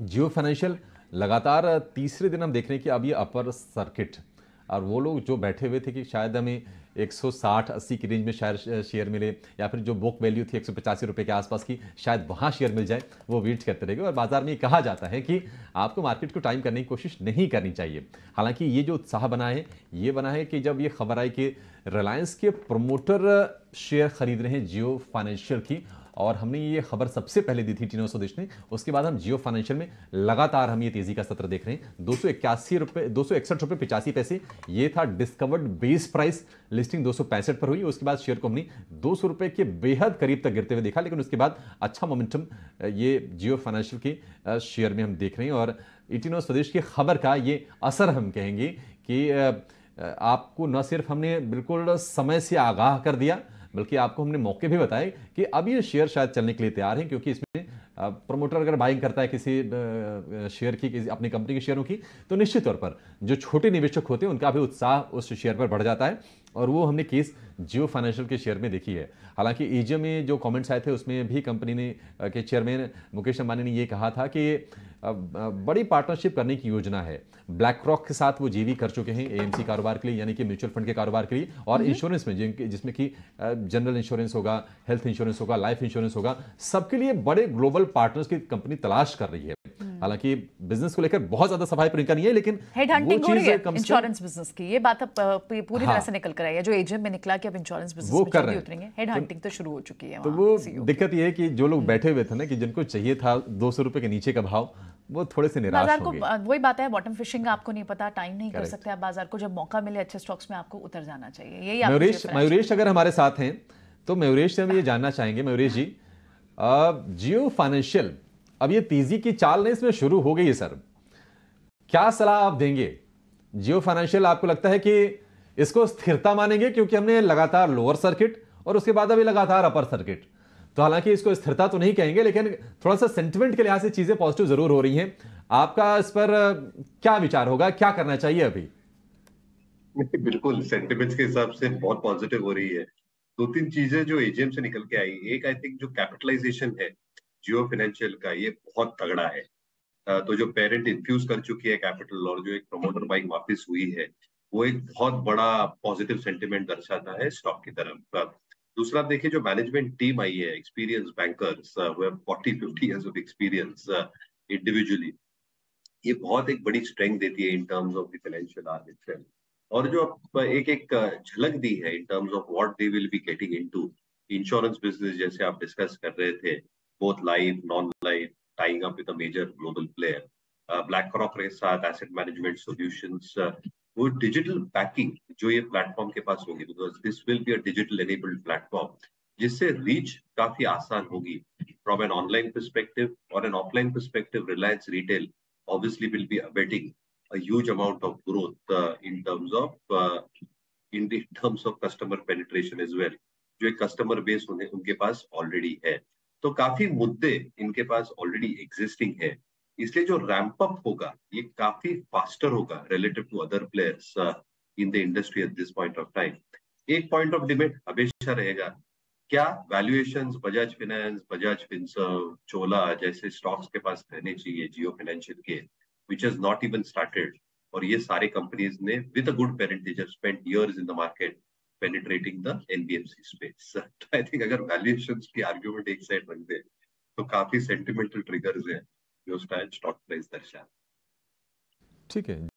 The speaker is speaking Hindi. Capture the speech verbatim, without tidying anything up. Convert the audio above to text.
जियो फाइनेंशियल लगातार तीसरे दिन हम देख रहे हैं कि अब ये अपर सर्किट, और वो लोग जो बैठे हुए थे कि शायद हमें एक सौ साठ अस्सी की रेंज में शायद शेयर मिले या फिर जो बुक वैल्यू थी एक सौ पचासी रुपये के आसपास की शायद वहाँ शेयर मिल जाए, वो वेट करते रहेंगे। और बाजार में ये कहा जाता है कि आपको मार्केट को टाइम करने की कोशिश नहीं करनी चाहिए। हालांकि ये जो उत्साह बना है ये बना है कि जब ये खबर आई कि रिलायंस के प्रोमोटर शेयर खरीद रहे हैं जियो फाइनेंशियल की, और हमने ये खबर सबसे पहले दी थी टी नाउ स्वदेश ने, उसके बाद हम जियो फाइनेंशियल में लगातार हम ये तेजी का सत्र देख रहे हैं। दो सौ इक्यासी रुपये दो सौ इकसठ रुपये पिचासी पैसे ये था डिस्कवर्ड बेस प्राइस, लिस्टिंग दो सौ पैंसठ पर हुई। उसके बाद शेयर को हमने दो सौ रुपये के बेहद करीब तक गिरते हुए देखा, लेकिन उसके बाद अच्छा मोमेंटम ये जियो फाइनेंशियल के शेयर में हम देख रहे हैं। और ई टी नाउ स्वदेश की खबर का ये असर हम कहेंगे कि आपको न सिर्फ हमने बिल्कुल समय से आगाह कर दिया, बल्कि आपको हमने मौके भी बताए कि अब ये शेयर शायद चलने के लिए तैयार हैं, क्योंकि इसमें प्रमोटर अगर बाइंग करता है किसी शेयर की, किसी अपनी कंपनी के शेयरों की, तो निश्चित तौर पर जो छोटे निवेशक होते हैं उनका भी उत्साह उस शेयर पर बढ़ जाता है, और वो हमने केस जियो फाइनेंशियल के शेयर में देखी है। हालांकि एजीएम में जो कमेंट्स आए थे उसमें भी कंपनी ने के चेयरमैन मुकेश अंबानी ने ये कहा था कि बड़ी पार्टनरशिप करने की योजना है। ब्लैकरॉक के साथ वो जीवी कर चुके हैं एएमसी कारोबार के लिए, यानी कि म्यूचुअल फंड के कारोबार के लिए, और इंश्योरेंस में जिसमें कि जनरल इंश्योरेंस होगा, हेल्थ इंश्योरेंस होगा, लाइफ इंश्योरेंस होगा, सबके लिए बड़े ग्लोबल पार्टनर्स की कंपनी तलाश कर रही है। हालांकि बिजनेस को लेकर बहुत ज्यादा सफाई प्रियंका नहीं है, लेकिन हेड हंटिंग हो रही है इंश्योरेंस बिजनेस की। ये बात अब पूरी तरह से निकल कर आई है जो एजीएम में निकला कि अब इंश्योरेंस बिजनेस में कर रहे हैं, हेड हंटिंग तो शुरू हो चुकी है। तो वो दिक्कत ये है कि जो लोग बैठे हुए थे ना कि जिनको चाहिए था दो सौ रुपए के नीचे का भाव, वो थोड़े से निराश होंगे। वही बात है, बॉटम फिशिंग आपको नहीं पता, टाइम नहीं कर सकते आप बाजार को, जब मौका मिले अच्छे स्टॉक्स में आपको उतर जाना चाहिए। यही मयूरेश मयूरेश अगर हमारे साथ हैं तो मयूरेश से हम ये जानना चाहेंगे। मयूरेश जी, जियो फाइनेंशियल अब ये तेजी की चाल ने इसमें शुरू हो गई है सर, क्या सलाह आप देंगे? जियो फाइनेंशियल आपको लगता है कि इसको स्थिरता मानेंगे, क्योंकि हमने लगातार लोअर सर्किट और उसके बाद अभी लगातार अपर सर्किट, तो हालांकि इसको स्थिरता तो नहीं कहेंगे, लेकिन थोड़ा सा सेंटिमेंट के लिहाज से चीजें पॉजिटिव जरूर हो रही हैं। आपका इस पर क्या विचार होगा, क्या करना चाहिए अभी? बिल्कुल, सेंटिमेंट के हिसाब से बहुत पॉजिटिव हो रही है। दो तीन चीजें जो एजीएम से निकल के आई, एक आई थिंक जो कैपिटलाइजेशन है जियो फाइनेंशियल का ये बहुत तगड़ा है। तो जो पेरेंट इन्फ्यूज कर चुकी है कैपिटल और जो एक प्रमोटर बाइंग वापस हुई है, वो एक बहुत बड़ा पॉजिटिव सेंटिमेंट दर्शाता है स्टॉक की तरफ। दूसरा देखिए, जो मैनेजमेंट टीम आई है, experience bankers, forty fifty years of experience individually, ये बहुत एक बड़ी स्ट्रेंथ देती है in terms of the financial arbitrage. और जो एक एक झलक दी है in terms of what they will be getting into, insurance business जैसे आप डिस्कस कर रहे थे, both life, non-life, tying up with a major global player, uh, BlackRock के साथ asset management solutions, uh, वो digital backing जो ये platform के पास होगी, because this will be a digital enabled platform, जिससे reach काफी आसान होगी from an online perspective or an offline perspective. Reliance Retail obviously will be abetting a huge amount of growth uh, in terms of uh, in the terms of customer penetration as well, जो एक customer base उन्हें उनके पास already है। तो काफी मुद्दे इनके पास ऑलरेडी एग्जिस्टिंग है, इसलिए जो रैंप अप होगा ये काफी फास्टर होगा relative to other players in the industry at this point of time. एक पॉइंट ऑफ डिबेट हमेशा रहेगा, क्या valuations Bajaj finance, Bajaj Finserv, Chola जैसे स्टॉक्स के पास रहने चाहिए जियो फाइनेंशियल के, which is not even started, और ये सारे कंपनीज ने with a good parentage spent years in the market penetrating the N B F C space. तो I think अगर valuations की argument एक साइड रख दे, तो काफी sentimental triggers हैं जो स्टॉक प्राइस दर्शाते हैं। ठीक है।